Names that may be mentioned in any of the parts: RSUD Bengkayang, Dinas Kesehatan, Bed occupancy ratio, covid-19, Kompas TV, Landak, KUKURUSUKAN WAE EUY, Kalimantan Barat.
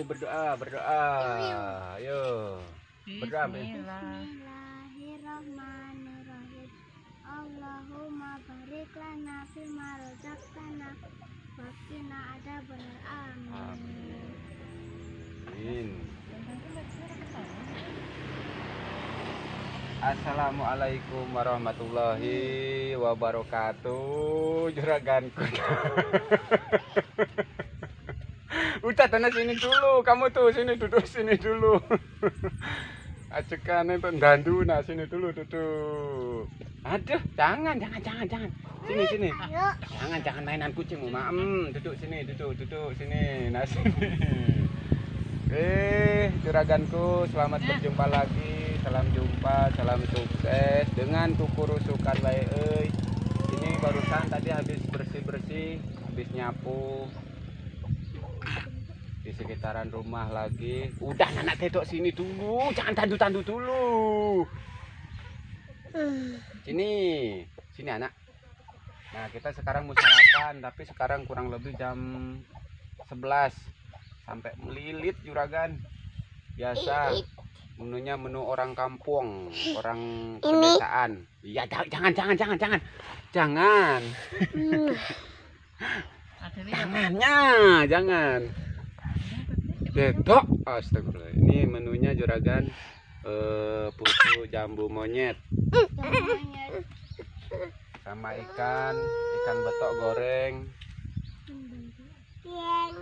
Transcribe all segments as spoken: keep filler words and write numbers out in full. Ayo berdoa, berdoa. Ayo. Berdoa. Bismillahirrahmanirrahim. Allahumma barik lana fima razaqtana wa qina adzabannar. Amin. Amin. Assalamualaikum warahmatullahi wabarakatuh, juraganku. Udah tanah sini dulu, kamu tuh sini duduk sini dulu. Ajakan itu dandu, nah sini dulu duduk. Aduh, jangan, jangan, jangan, jangan. Sini sini. Jangan, jangan mainan kucing, Mam. Duduk sini, duduk, duduk sini, nah sini. Eh, juraganku, selamat berjumpa lagi. Salam jumpa, salam sukses dengan Kukurusukan Wae Euy. Ini barusan tadi habis bersih-bersih, habis nyapu di sekitaran rumah lagi. Udah anak dedok sini dulu, jangan tandu-tandu dulu. Sini, sini anak. Nah, kita sekarang mau sarapan, tapi sekarang kurang lebih jam sebelas. Sampai melilit juragan. Biasa menunya menu orang kampung, orang pedesaan. Iya, jangan, jangan, jangan, jangan, jangan. Tangannya, jangan. Dedok, astagfirullah. Ini menunya juragan eh, putu jambu monyet, sama ikan, ikan betok goreng,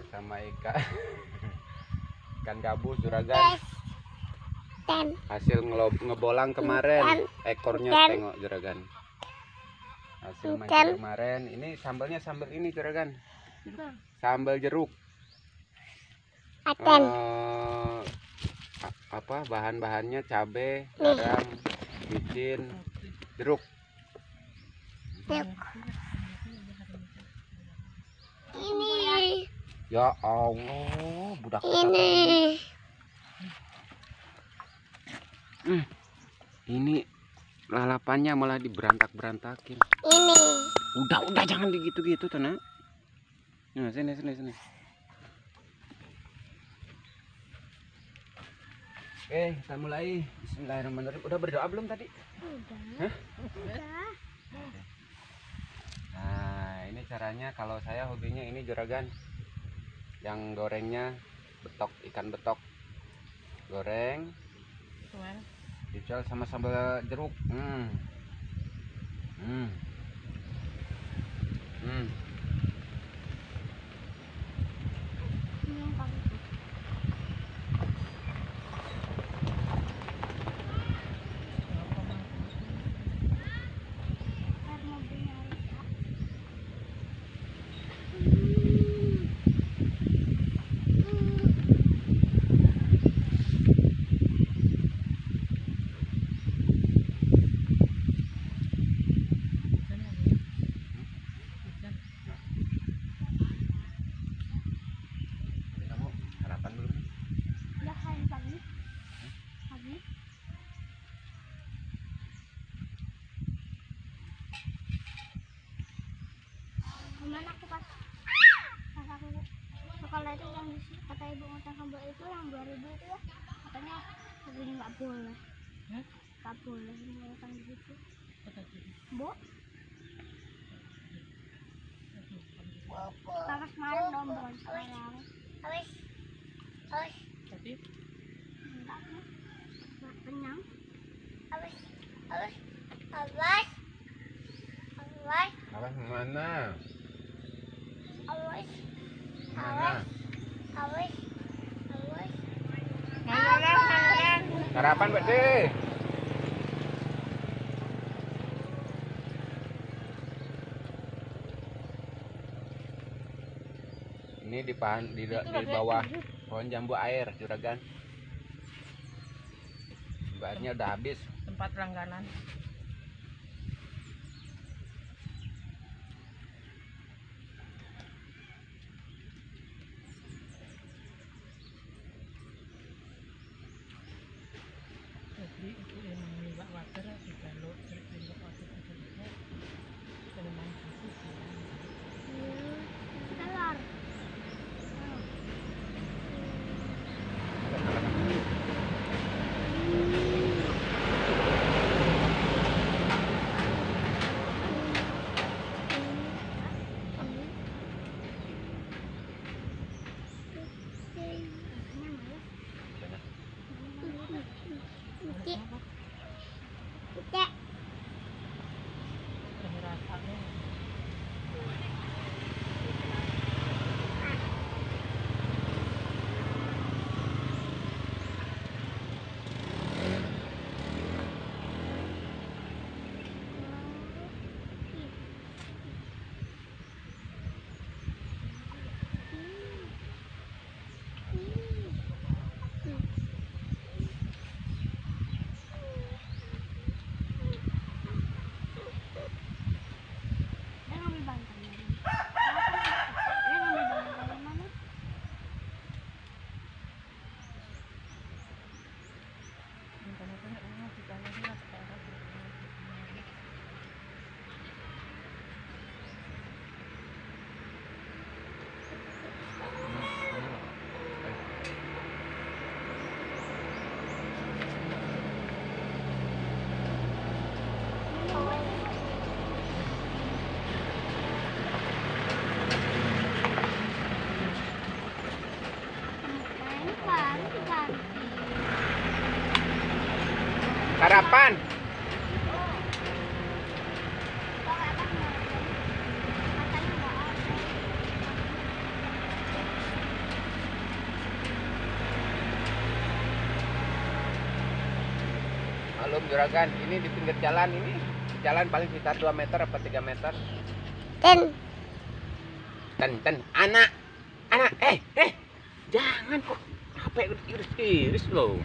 sama ikan, ikan gabus juragan. Hasil ngebolang kemarin, ekornya tengok juragan. Hasil mancing kemarin. Ini sambalnya sambal ini juragan. Sambal jeruk. Uh, apa bahan-bahannya cabe, garam, micin, jeruk. Ini. Ya Allah, budak. Ini. Hmm, ini lalapannya malah diberantak-berantakin. Ini. Udah, udah jangan begitu-gitu tuh, Nak. Nah, sini sini sini. Oke, kita mulai. Bismillahirrahmanirrahim. Udah berdoa belum tadi? Udah. Hah? Udah. Nah, ini caranya kalau saya hobinya ini juragan. Yang gorengnya betok, ikan betok. Goreng. Dijual sama sambal jeruk. Hmm. Hmm. Hmm. Sekolah itu yang kata ibu ngutang sambal itu yang dua ribu itu ya, katanya begini nggak boleh, nggak boleh ngutang di situ. Bu, kakak kemarin nombor sekarang. Awis, awis. Tapi, enggak kan? Nggak kenyang. Awis, awis, awis, awis. Awis mana? Awis. Awas, awas, awas. Sarapan Mbak De. Ini di pahan di, di bawah pohon jambu air juragan. Bahannya udah habis. Tempat langganan. harapan. Malum juragan, ini di pinggir jalan ini, jalan paling sekitar dua meter apa tiga meter. Ten. Ten, ten. Anak, anak, eh, eh. Jangan kok, capek iris-iris loh.